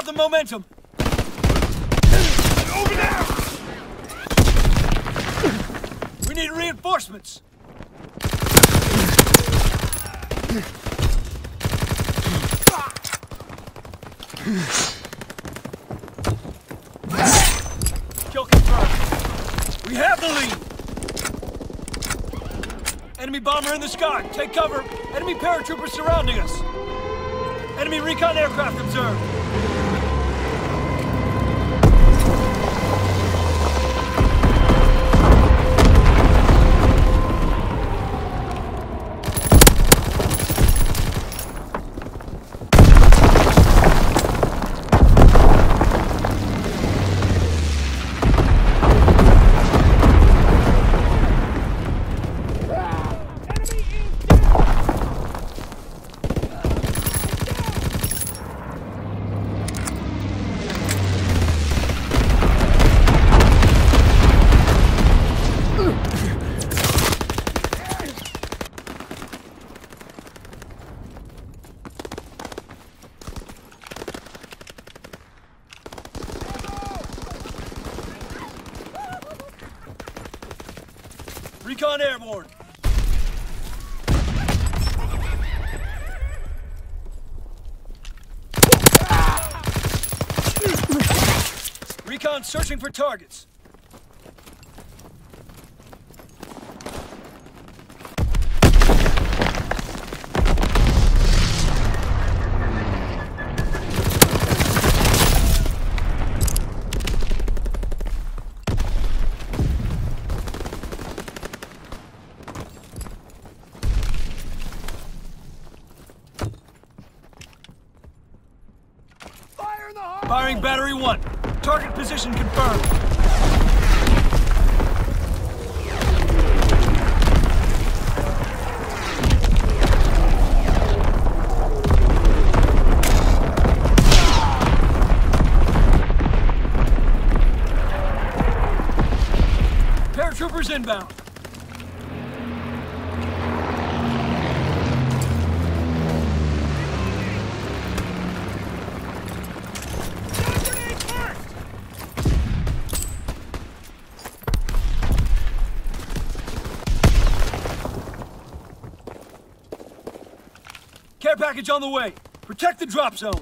have the momentum! Over now! We need reinforcements! Kill confirmed. We have the lead! Enemy bomber in the sky! Take cover! Enemy paratroopers surrounding us! Enemy recon aircraft observed. Recon airborne. Recon searching for targets. Firing battery 1. Target position confirmed. Paratroopers inbound. Care package on the way. Protect the drop zone.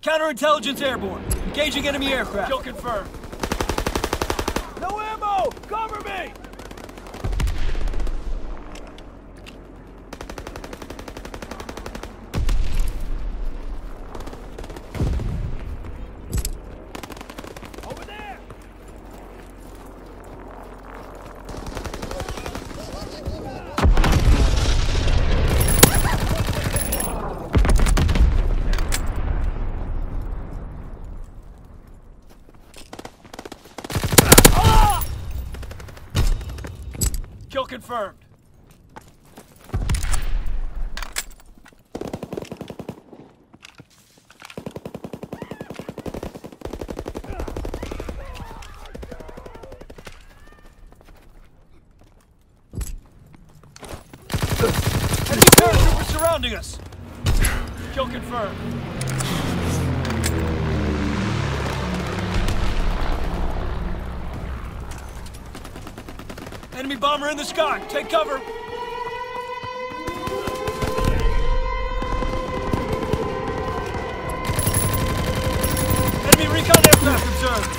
Counterintelligence airborne. Engaging enemy aircraft. Kill confirmed. No ammo! Cover me! Over there! Kill confirmed. Enemy paratroopers surrounding us. Kill confirmed. Enemy bomber in the sky! Take cover! Enemy recon aircraft observed!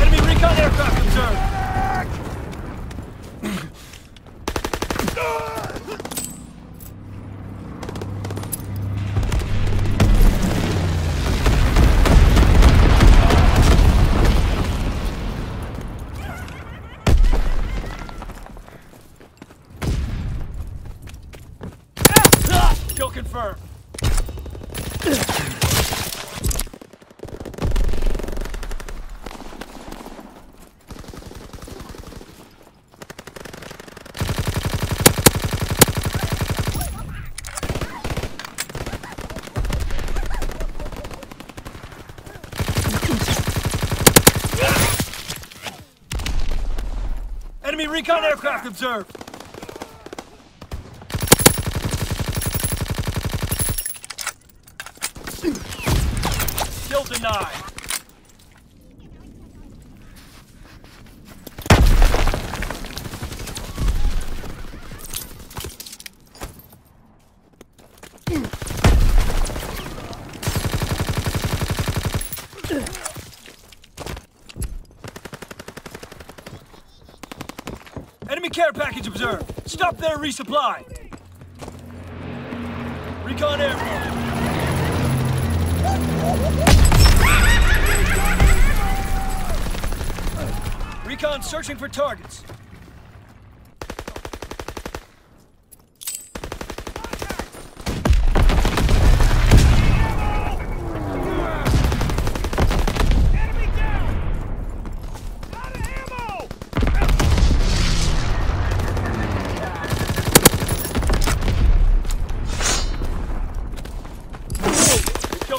Enemy recon aircraft observed! confirmed. Enemy recon aircraft observed. Still denied. Enemy care package observed. Stop there, resupply. Recon airborne. Recon searching for targets.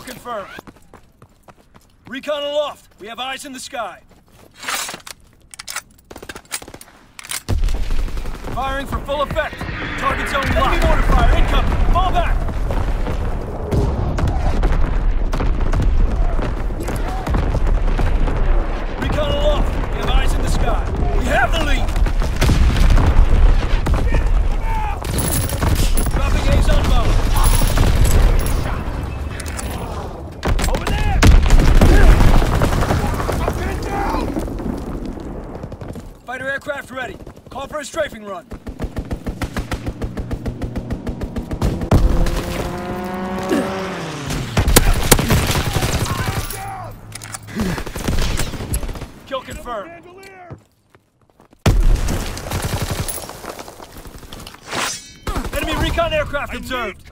Confirmed. Recon aloft. We have eyes in the sky. Firing for full effect. Target zone locked. Enemy mortar fire incoming. Fall back. Recon aloft. We have eyes in the sky. We have the lead. Fighter aircraft ready. Call for a strafing run. Kill confirmed. Enemy recon aircraft observed.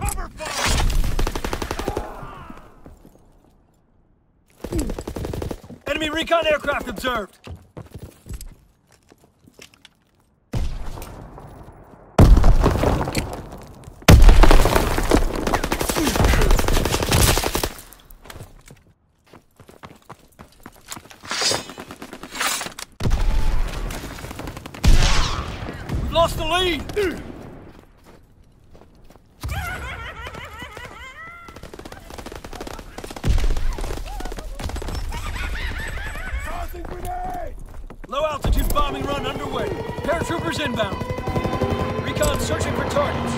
Enemy recon aircraft observed. Lost the lead! Tossing grenade! Low altitude bombing run underway. Paratroopers inbound. Recon searching for targets.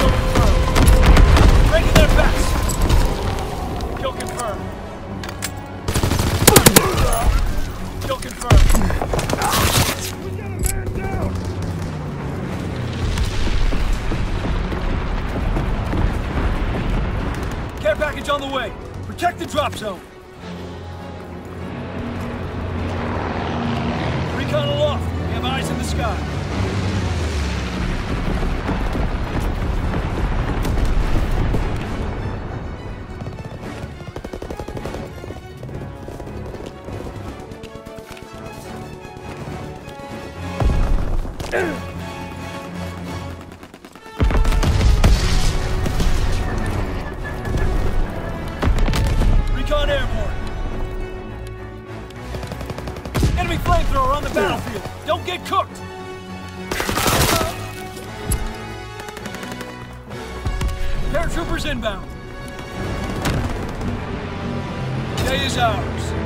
Kill confirmed. Breaking their backs. Kill confirmed. Kill confirmed. We got a man down. Care package on the way. Protect the drop zone. Recon aloft. We have eyes in the sky. Recon airborne. Enemy flamethrower on the battlefield. Don't get cooked. Paratroopers inbound. Day is ours.